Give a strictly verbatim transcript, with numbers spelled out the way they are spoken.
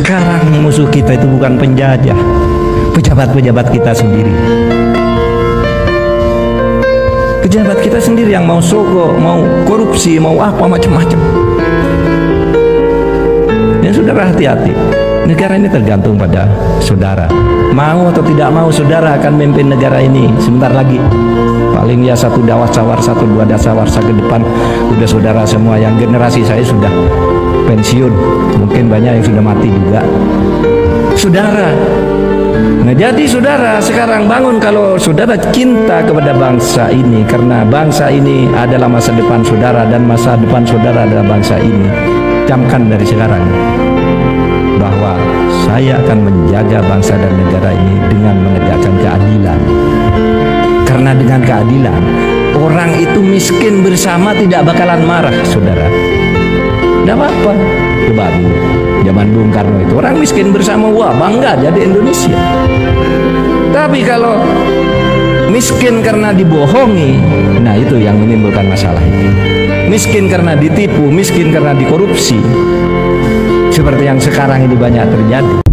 Sekarang musuh kita itu bukan penjajah, pejabat-pejabat kita sendiri. Pejabat kita sendiri yang mau sogok, mau korupsi, mau apa macam-macam. Ya saudara, hati-hati. Negara ini tergantung pada saudara. Mau atau tidak mau, saudara akan memimpin negara ini sebentar lagi. Paling ya satu dakwasawar, satu dua dasawarsa ke depan. Udah saudara semua, yang generasi saya sudah pensiun, mungkin banyak yang sudah mati juga. Saudara. Nah jadi saudara sekarang bangun, kalau saudara cinta kepada bangsa ini, karena bangsa ini adalah masa depan saudara dan masa depan saudara adalah bangsa ini. Camkan dari sekarang bahwa saya akan menjaga bangsa dan negara ini dengan menegakkan keadilan. Karena dengan keadilan orang itu miskin bersama tidak bakalan marah, saudara. Tidak apa-apa, coba dulu. Zaman Bung Karno itu orang miskin bersama, wah bangga jadi Indonesia. Tapi kalau miskin karena dibohongi, nah itu yang menimbulkan masalah itu. Miskin karena ditipu, miskin karena dikorupsi, seperti yang sekarang ini banyak terjadi.